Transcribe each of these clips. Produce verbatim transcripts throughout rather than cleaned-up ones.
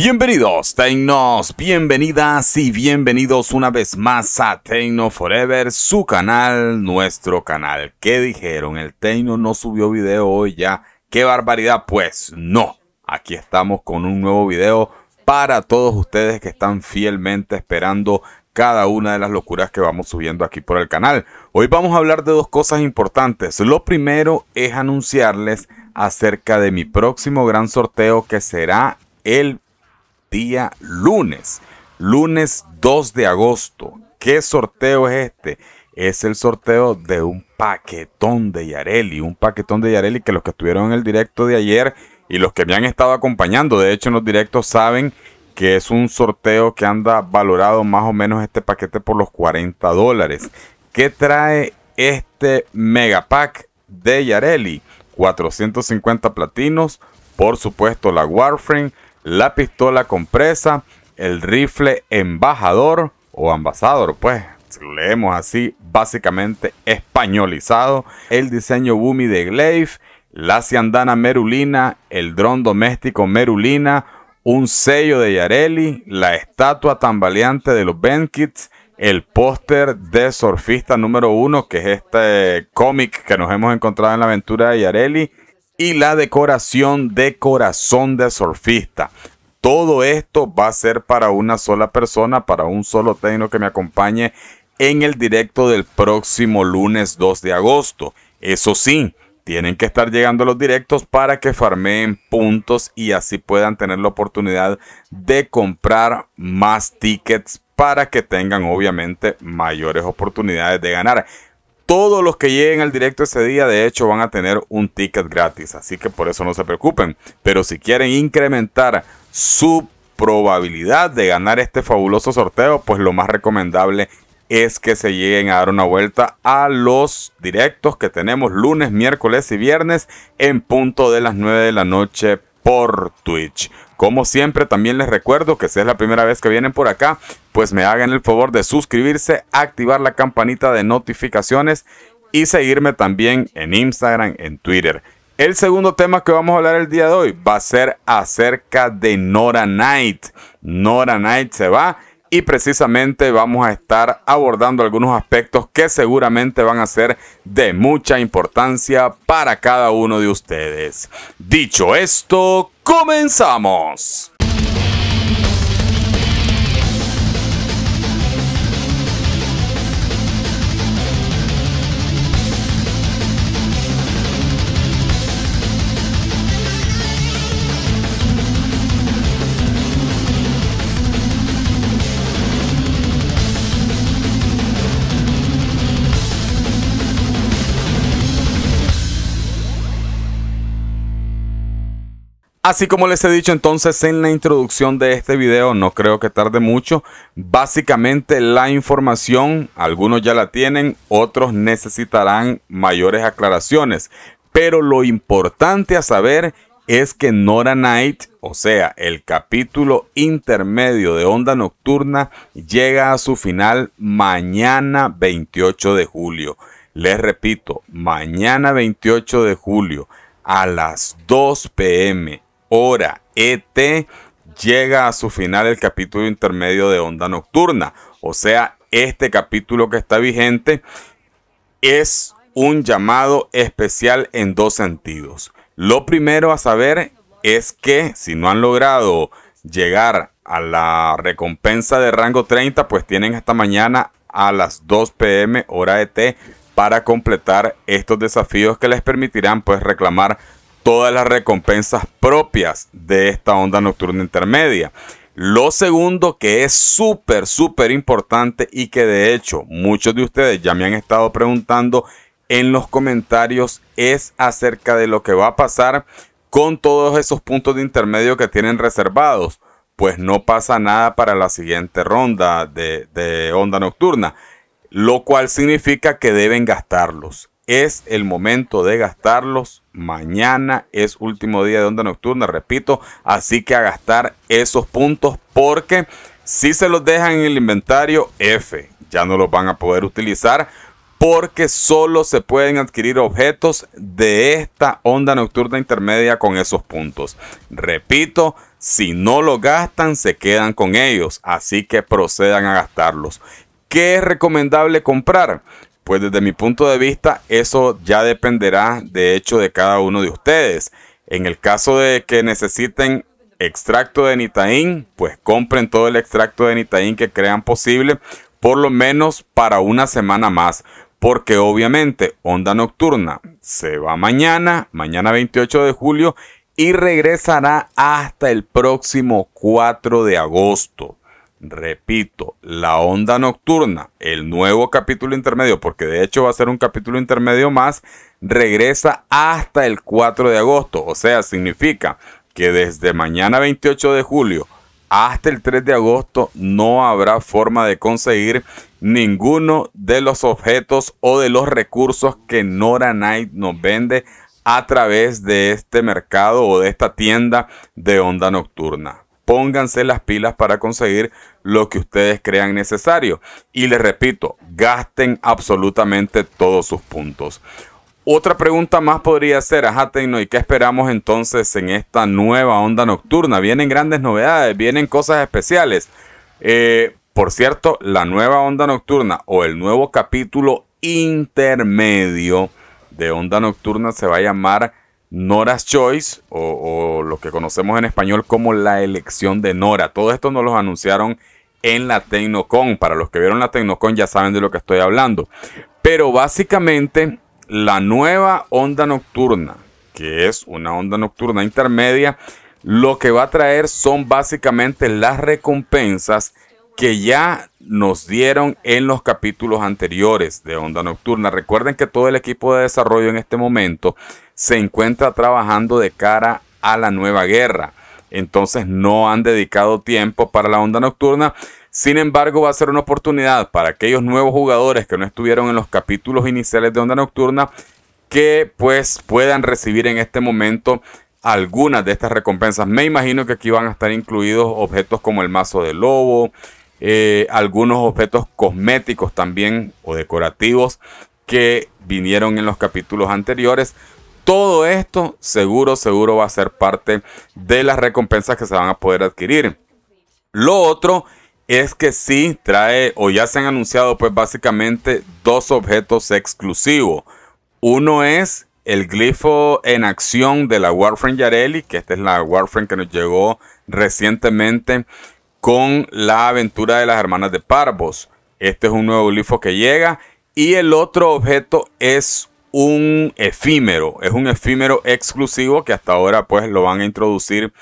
Bienvenidos Tecnos, bienvenidas y bienvenidos una vez más a Tecno Forever, su canal, nuestro canal. ¿Qué dijeron? El Tecno no subió video hoy ya. ¡Qué barbaridad! Pues no, aquí estamos con un nuevo video para todos ustedes que están fielmente esperando cada una de las locuras que vamos subiendo aquí por el canal. Hoy vamos a hablar de dos cosas importantes. Lo primero es anunciarles acerca de mi próximo gran sorteo que será el día lunes, lunes dos de agosto. ¿Qué sorteo es este? Es el sorteo de un paquetón de Yareli, un paquetón de Yareli que los que estuvieron en el directo de ayer y los que me han estado acompañando, de hecho en los directos, saben que es un sorteo que anda valorado más o menos este paquete por los cuarenta dólares. ¿Qué trae este megapack de Yareli? cuatrocientos cincuenta platinos, por supuesto la Warframe, la pistola compresa, el rifle embajador o ambasador, pues si lo leemos así, básicamente españolizado, el diseño Boomy de Glaive, la ciandana Merulina, el dron doméstico Merulina, un sello de Yareli, la estatua tambaleante de los Benkits, el póster de surfista número uno, que es este cómic que nos hemos encontrado en la aventura de Yareli, y la decoración de corazón de surfista. Todo esto va a ser para una sola persona, para un solo Tecno que me acompañe en el directo del próximo lunes dos de agosto. Eso sí, tienen que estar llegando a los directos para que farmeen puntos y así puedan tener la oportunidad de comprar más tickets para que tengan obviamente mayores oportunidades de ganar. Todos los que lleguen al directo ese día, de hecho, van a tener un ticket gratis. Así que por eso no se preocupen. Pero si quieren incrementar su probabilidad de ganar este fabuloso sorteo, pues lo más recomendable es que se lleguen a dar una vuelta a los directos que tenemos lunes, miércoles y viernes en punto de las nueve de la noche por Twitch. Como siempre, también les recuerdo que si es la primera vez que vienen por acá, pues me hagan el favor de suscribirse, activar la campanita de notificaciones y seguirme también en Instagram, en Twitter. El segundo tema que vamos a hablar el día de hoy va a ser acerca de Nora Knight. Nora Knight se va y precisamente vamos a estar abordando algunos aspectos que seguramente van a ser de mucha importancia para cada uno de ustedes. Dicho esto, ¡comenzamos! Así como les he dicho entonces en la introducción de este video, no creo que tarde mucho. Básicamente la información, algunos ya la tienen, otros necesitarán mayores aclaraciones. Pero lo importante a saber es que Nora Knight, o sea, el capítulo intermedio de Onda Nocturna, llega a su final mañana veintiocho de julio. Les repito, mañana veintiocho de julio a las dos p m hora E T llega a su final el capítulo intermedio de Onda Nocturna. O sea, este capítulo que está vigente es un llamado especial en dos sentidos. Lo primero a saber es que si no han logrado llegar a la recompensa de rango treinta, pues tienen hasta mañana a las dos p m hora E T para completar estos desafíos que les permitirán pues reclamar todas las recompensas propias de esta Onda Nocturna Intermedia. Lo segundo, que es súper, súper importante y que de hecho muchos de ustedes ya me han estado preguntando en los comentarios, es acerca de lo que va a pasar con todos esos puntos de intermedio que tienen reservados. Pues no pasa nada para la siguiente ronda de, de Onda Nocturna, lo cual significa que deben gastarlos. Es el momento de gastarlos. Mañana es último día de Onda Nocturna, repito. Así que a gastar esos puntos, porque si se los dejan en el inventario, F, ya no los van a poder utilizar. porque solo se pueden adquirir objetos de esta onda nocturna intermedia con esos puntos. Repito, si no lo gastan, se quedan con ellos, así que procedan a gastarlos. ¿Qué es recomendable comprar? Pues desde mi punto de vista, eso ya dependerá de hecho de cada uno de ustedes. En el caso de que necesiten extracto de Nitaín, pues compren todo el extracto de Nitaín que crean posible, por lo menos para una semana más, porque obviamente Onda Nocturna se va mañana, mañana veintiocho de julio, y regresará hasta el próximo cuatro de agosto. Repito, la Onda Nocturna, el nuevo capítulo intermedio, porque de hecho va a ser un capítulo intermedio más, regresa hasta el cuatro de agosto. O sea, significa que desde mañana veintiocho de julio hasta el tres de agosto no habrá forma de conseguir ninguno de los objetos o de los recursos que Nora Knight nos vende a través de este mercado o de esta tienda de Onda Nocturna. Pónganse las pilas para conseguir lo que ustedes crean necesario. Y les repito, gasten absolutamente todos sus puntos. Otra pregunta más podría ser, ajá, Tecno, ¿y qué esperamos entonces en esta nueva onda nocturna? Vienen grandes novedades, vienen cosas especiales. Eh, por cierto, la nueva onda nocturna o el nuevo capítulo intermedio de onda nocturna se va a llamar Nora's Choice, o, o lo que conocemos en español como la elección de Nora. Todo esto nos lo anunciaron en la Tecnocon. Para los que vieron la Tecnocon ya saben de lo que estoy hablando. Pero básicamente, la nueva onda nocturna, que es una onda nocturna intermedia, lo que va a traer son básicamente las recompensas que ya nos dieron en los capítulos anteriores de onda nocturna. Recuerden que todo el equipo de desarrollo en este momento se encuentra trabajando de cara a la nueva guerra. Entonces no han dedicado tiempo para la onda nocturna. Sin embargo, va a ser una oportunidad para aquellos nuevos jugadores que no estuvieron en los capítulos iniciales de Onda Nocturna, que pues puedan recibir en este momento algunas de estas recompensas. Me imagino que aquí van a estar incluidos objetos como el mazo de lobo, eh, algunos objetos cosméticos también o decorativos que vinieron en los capítulos anteriores. Todo esto seguro, seguro va a ser parte de las recompensas que se van a poder adquirir. Lo otro es que sí trae, o ya se han anunciado pues básicamente dos objetos exclusivos. Uno es el glifo en acción de la Warframe Yareli, que esta es la Warframe que nos llegó recientemente con la aventura de las hermanas de Parvos. Este es un nuevo glifo que llega, y el otro objeto es un efímero, es un efímero exclusivo que hasta ahora pues lo van a introducir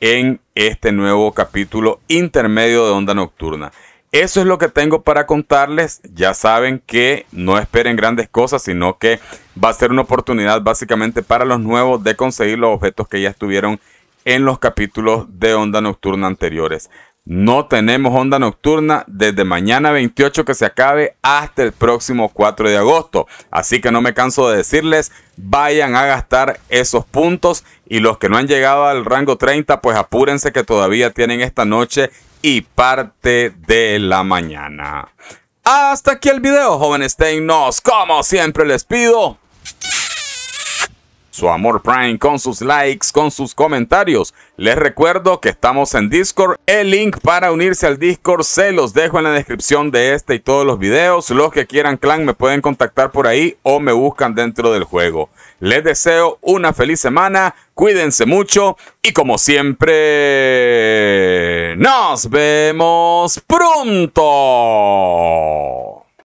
en este nuevo capítulo intermedio de Onda Nocturna. Eso es lo que tengo para contarles. Ya saben que no esperen grandes cosas, sino que va a ser una oportunidad básicamente para los nuevos de conseguir los objetos que ya estuvieron en los capítulos de Onda Nocturna anteriores. No tenemos Onda Nocturna desde mañana veintiocho, que se acabe, hasta el próximo cuatro de agosto. Así que no me canso de decirles, vayan a gastar esos puntos. Y los que no han llegado al rango treinta, pues apúrense que todavía tienen esta noche y parte de la mañana. Hasta aquí el video, jóvenes Tecnos. Como siempre les pido su amor Prime, con sus likes, con sus comentarios. Les recuerdo que estamos en Discord. El link para unirse al Discord se los dejo en la descripción de este y todos los videos. Los que quieran clan me pueden contactar por ahí o me buscan dentro del juego. Les deseo una feliz semana, cuídense mucho y como siempre, nos vemos pronto.